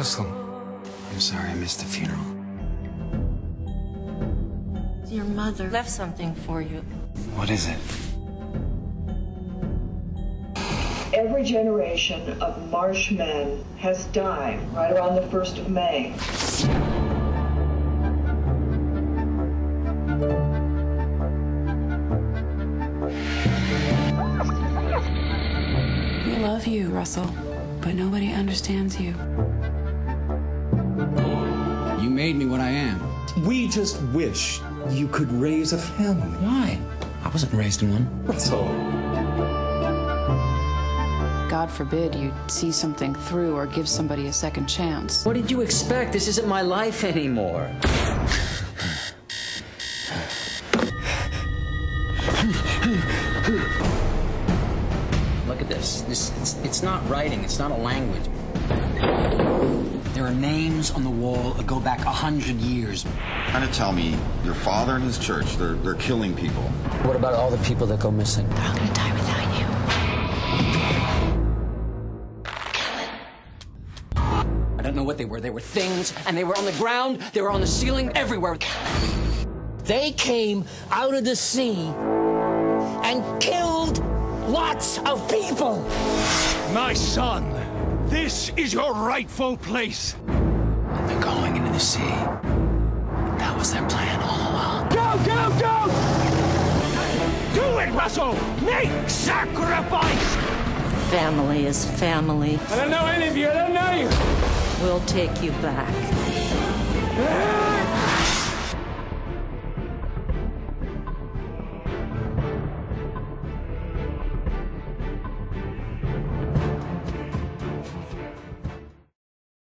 Russell. I'm sorry I missed the funeral. Your mother left something for you. What is it? Every generation of marsh men has died right around the 1st of May. We love you, Russell, but nobody understands you. You made me what I am. We just wish you could raise a family. Why? I wasn't raised in one. Russell. God forbid you see something through or give somebody a second chance. What did you expect? This isn't my life anymore. Look at this. It's not writing. It's not a language. There are names on the wall that go back 100 years. Trying to tell me your father and his church, they're killing people. What about all the people that go missing? They're all gonna die without you. I don't know what they were. They were things, and they were on the ground, they were on the ceiling, everywhere. They came out of the sea and killed lots of people. My son. This is your rightful place. They're going into the sea. That was their plan all along. Go, go, go! Do it, Russell! Make sacrifice! Family is family. I don't know any of you. I don't know you. We'll take you back.